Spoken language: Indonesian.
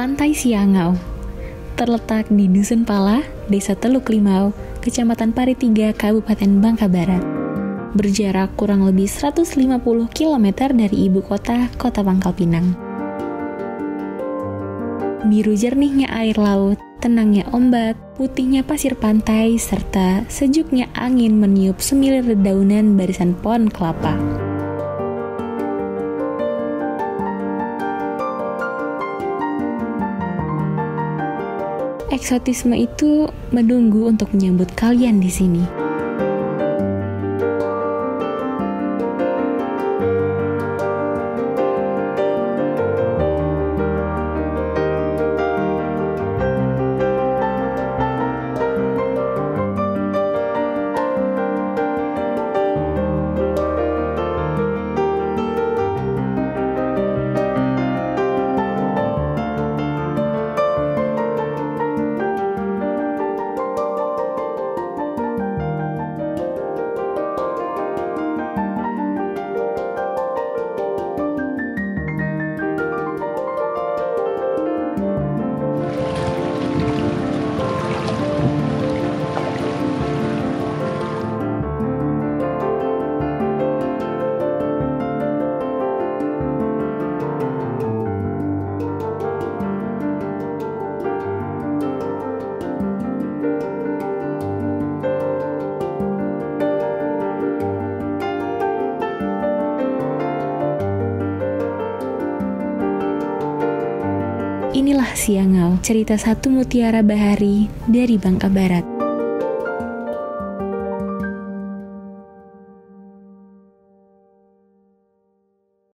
Pantai Siangau. Terletak di Dusun Palah, Desa Teluk Limau, Kecamatan Paritiga, Kabupaten Bangka Barat. Berjarak kurang lebih 150 km dari ibu kota, Pangkal Pinang. Biru jernihnya air laut, tenangnya ombak, putihnya pasir pantai, serta sejuknya angin meniup semilir dedaunan barisan pohon kelapa. Eksotisme itu menunggu untuk menyambut kalian di sini. Inilah Siangau, cerita satu mutiara bahari dari Bangka Barat.